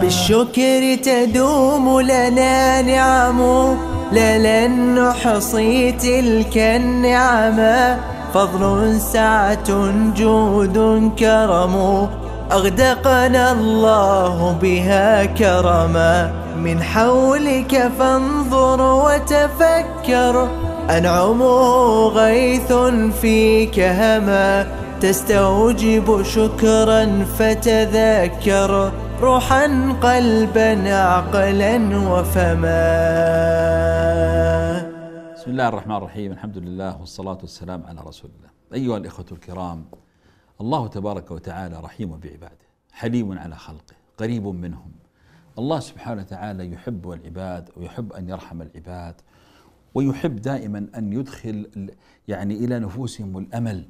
بالشكر تدوم لنا نعمه، لن نحصي تلك النعمة، فضل سعة جود كرم، أغدقنا الله بها كرما. من حولك فانظر وتفكر، أنعمه غيث فيك هما، تستوجب شكرا فتذكر، روحا قلبا عقلا وفما. بسم الله الرحمن الرحيم، الحمد لله والصلاة والسلام على رسول الله. أيها الإخوة الكرام، الله تبارك وتعالى رحيم بعباده، حليم على خلقه، قريب منهم. الله سبحانه وتعالى يحب العباد ويحب أن يرحم العباد، ويحب دائما أن يدخل إلى نفوسهم الأمل.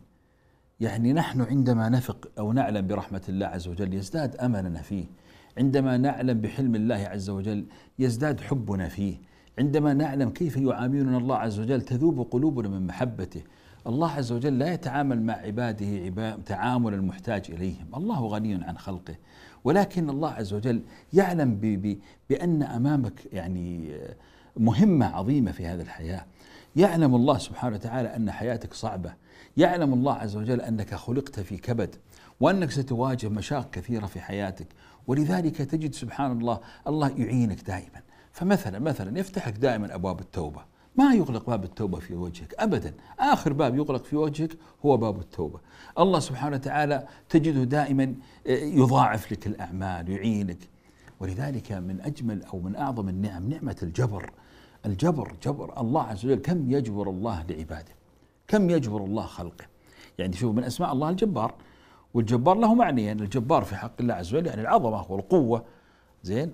نحن عندما نثق أو نعلم برحمة الله عز وجل يزداد أملنا فيه، عندما نعلم بحلم الله عز وجل يزداد حبنا فيه، عندما نعلم كيف يعاملنا الله عز وجل تذوب قلوبنا من محبته. الله عز وجل لا يتعامل مع عباده تعامل المحتاج إليهم، الله غني عن خلقه، ولكن الله عز وجل يعلم بأن أمامك مهمة عظيمة في هذه الحياة. يعلم الله سبحانه وتعالى أن حياتك صعبة، يعلم الله عز وجل أنك خلقت في كبد، وأنك ستواجه مشاق كثيرة في حياتك، ولذلك تجد سبحان الله الله يعينك دائما. فمثلا يفتحك دائما أبواب التوبة، ما يغلق باب التوبة في وجهك أبدا، آخر باب يغلق في وجهك هو باب التوبة. الله سبحانه وتعالى تجده دائما يضاعف لك الأعمال، يعينك. ولذلك من أجمل أو من أعظم النعم نعمة الجبر. جبر الله عز وجل، كم يجبر الله لعباده، كم يجبر الله خلقه. شوف، من أسماء الله الجبار، والجبار له معنيين، الجبار في حق الله عز وجل العظمة والقوة،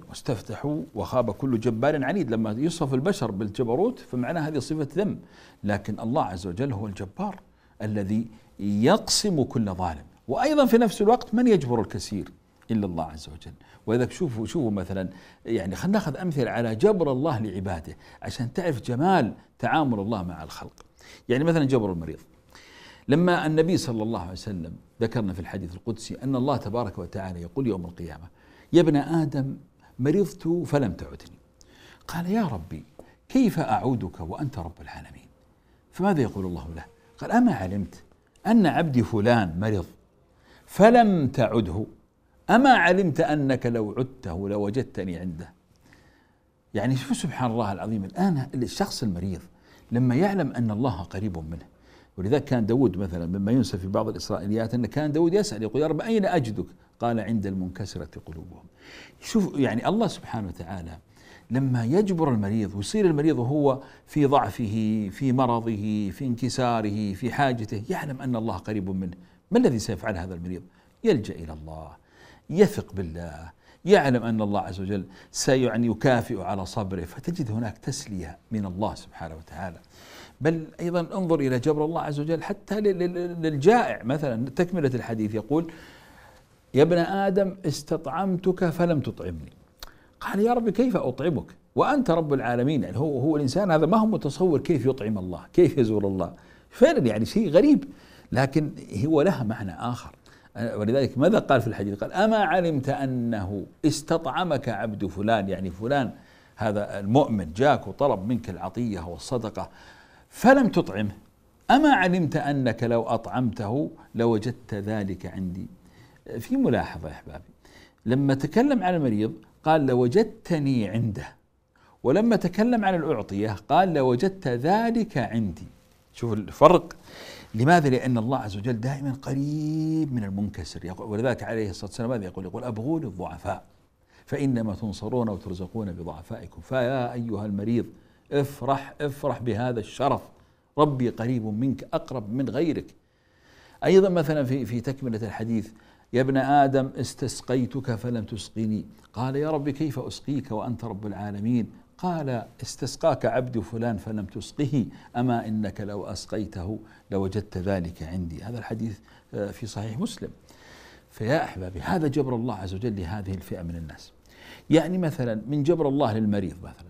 واستفتحوا وخاب كل جبار عنيد. لما يصف البشر بالجبروت فمعناه هذه صفة ذم، لكن الله عز وجل هو الجبار الذي يقسم كل ظالم، وأيضا في نفس الوقت من يجبر الكثير إلا الله عز وجل. وإذا شوفوا مثلا خلينا ناخذ أمثلة على جبر الله لعباده عشان تعرف جمال تعامل الله مع الخلق. مثلا جبر المريض، لما النبي صلى الله عليه وسلم ذكرنا في الحديث القدسي أن الله تبارك وتعالى يقول يوم القيامة: يا ابن آدم مرضت فلم تعدني. قال: يا ربي كيف أعودك وأنت رب العالمين؟ فماذا يقول الله له؟ قال: أما علمت أن عبدي فلان مرض فلم تعده، أما علمت أنك لو عدته لوجدتني عنده. شوف سبحان الله العظيم، الآن الشخص المريض لما يعلم أن الله قريب منه، ولذلك كان داود مثلا مما ينسى في بعض الإسرائيليات أن كان داود يسأل يقول: يا رب أين أجدك؟ قال: عند المنكسرة قلوبهم. شوف الله سبحانه وتعالى لما يجبر المريض ويصير المريض وهو في ضعفه، في مرضه، في انكساره، في حاجته، يعلم أن الله قريب منه. ما الذي سيفعل هذا المريض؟ يلجأ إلى الله، يثق بالله، يعلم أن الله عز وجل يكافئ على صبره، فتجد هناك تسلية من الله سبحانه وتعالى. بل أيضا انظر إلى جبر الله عز وجل حتى للجائع. مثلا تكملة الحديث يقول: يا ابن آدم استطعمتك فلم تطعمني. قال: يا رب كيف أطعمك وأنت رب العالمين؟ هو الإنسان هذا ما هو متصور كيف يطعم الله، كيف يزور الله، فعلا شيء غريب، لكن هو لها معنى آخر. ولذلك ماذا قال في الحديث؟ قال: أما علمت أنه استطعمك عبد فلان، فلان هذا المؤمن جاك وطلب منك العطية والصدقة فلم تطعمه، أما علمت أنك لو أطعمته لوجدت ذلك عندي. في ملاحظة يا أحبابي، لما تكلم عن المريض قال: لوجدتني عنده، ولما تكلم عن الأعطية قال: لوجدت ذلك عندي. شوف الفرق. لماذا؟ لأن الله عز وجل دائما قريب من المنكسر، ولذلك عليه الصلاة والسلام ماذا يقول؟ يقول: أبغوا للضعفاء فإنما تنصرون وترزقون بضعفائكم، فيا أيها المريض افرح بهذا الشرف، ربي قريب منك أقرب من غيرك. أيضا مثلا في تكملة الحديث: يا ابن آدم استسقيتك فلم تسقني. قال: يا رب كيف أسقيك وأنت رب العالمين؟ قال: استسقاك عبد فلان فلم تسقه، أما إنك لو أسقيته لوجدت ذلك عندي. هذا الحديث في صحيح مسلم. فيا أحبابي، هذا جبر الله عز وجل لهذه الفئة من الناس. مثلا من جبر الله للمريض مثلا،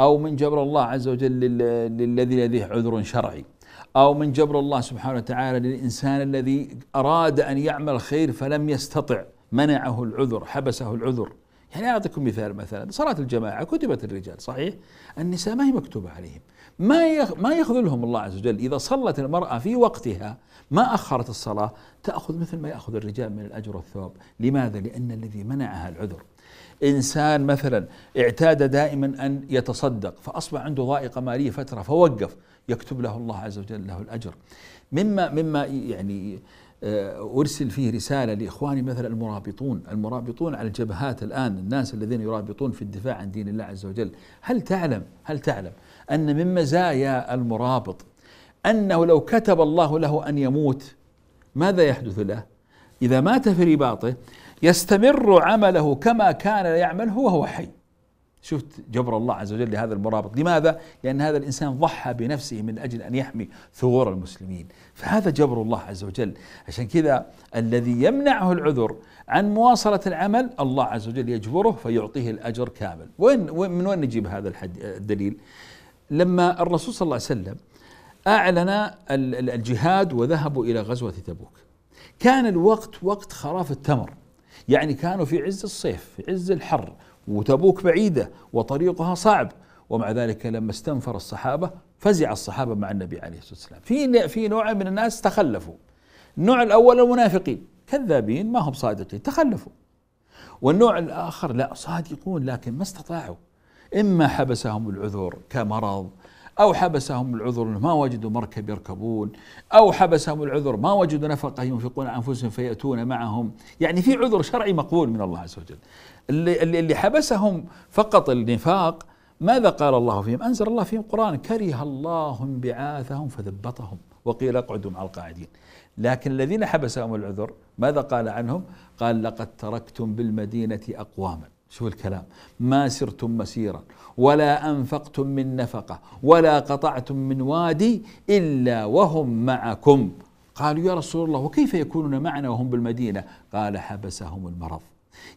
أو من جبر الله عز وجل للذي لديه عذر شرعي، أو من جبر الله سبحانه وتعالى للإنسان الذي أراد أن يعمل خير فلم يستطع، منعه العذر، حبسه العذر. يعني أعطيكم مثال، مثلا صلاة الجماعة كتبت الرجال، صحيح النساء ما هي مكتوبة عليهم، ما يخذلهم الله عز وجل. إذا صلت المرأة في وقتها ما أخرت الصلاة تأخذ مثل ما يأخذ الرجال من الأجر والثواب. لماذا؟ لأن الذي منعها العذر. إنسان مثلا اعتاد دائما أن يتصدق فأصبح عنده ضائقة مالية فترة فوقف، يكتب له الله عز وجل له الأجر. مما يعني أرسل فيه رسالة لإخواني مثلا المرابطون على الجبهات الآن، الناس الذين يرابطون في الدفاع عن دين الله عز وجل، هل تعلم أن من مزايا المرابط أنه لو كتب الله له أن يموت ماذا يحدث له؟ إذا مات في رباطه يستمر عمله كما كان يعمله وهو حي. شفت جبر الله عز وجل لهذا المرابط. لماذا؟ لأن هذا الإنسان ضحى بنفسه من أجل أن يحمي ثغور المسلمين، فهذا جبر الله عز وجل. عشان كذا الذي يمنعه العذر عن مواصلة العمل الله عز وجل يجبره فيعطيه الأجر كامل. من وين نجيب هذا الدليل؟ لما الرسول صلى الله عليه وسلم أعلن الجهاد وذهبوا إلى غزوة تبوك، كان الوقت وقت خراف التمر، يعني كانوا في عز الصيف في عز الحر، وتبوك بعيدة وطريقها صعب، ومع ذلك لما استنفر الصحابة فزع الصحابة مع النبي عليه الصلاة والسلام. في نوع من الناس تخلفوا، النوع الأول المنافقين كذابين ما هم صادقين تخلفوا، والنوع الآخر لا صادقون لكن ما استطاعوا، إما حبسهم العذر كمرض، أو حبسهم العذر ما وجدوا مركب يركبون، أو حبسهم العذر ما وجدوا نفقة ينفقون عن أنفسهم فيأتون معهم. يعني في عذر شرعي مقبول من الله عز وجل. اللي حبسهم فقط النفاق ماذا قال الله فيهم؟ أنزل الله فيهم قرآن كره الله انبعاثهم فثبطهم وقيل اقعدوا مع القاعدين. لكن الذين حبسهم العذر ماذا قال عنهم؟ قال لقد تركتم بالمدينة أقواما، شو الكلام، ما سرتم مسيرا ولا أنفقتم من نفقة ولا قطعتم من وادي إلا وهم معكم. قالوا يا رسول الله وكيف يكونون معنا وهم بالمدينة؟ قال حبسهم المرض.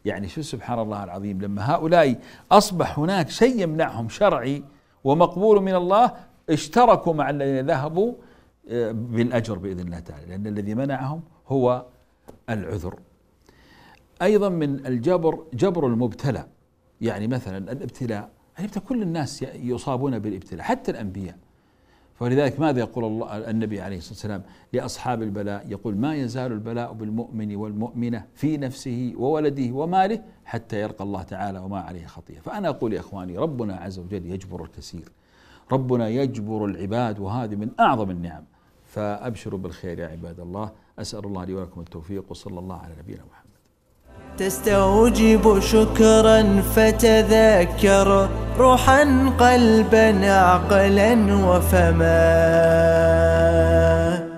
يعني شو سبحان الله العظيم، لما هؤلاء أصبح هناك شيء يمنعهم شرعي ومقبول من الله اشتركوا مع الذين ذهبوا بالأجر بإذن الله تعالى، لأن الذي منعهم هو العذر. أيضا من الجبر جبر المبتلى، يعني مثلا الابتلاء، يعني كل الناس يصابون بالابتلاء حتى الأنبياء، فلذلك ماذا يقول الله النبي عليه الصلاة والسلام لأصحاب البلاء؟ يقول ما يزال البلاء بالمؤمن والمؤمنة في نفسه وولده وماله حتى يلقى الله تعالى وما عليه خطيئة. فأنا أقول يا إخواني ربنا عز وجل يجبر الكثير، ربنا يجبر العباد، وهذه من أعظم النعم. فأبشروا بالخير يا عباد الله. أسأل الله لي ولكم التوفيق، وصلى الله على نبينا محمد. تستوجب شكرا فتذكر روحا قلبا عقلا وفما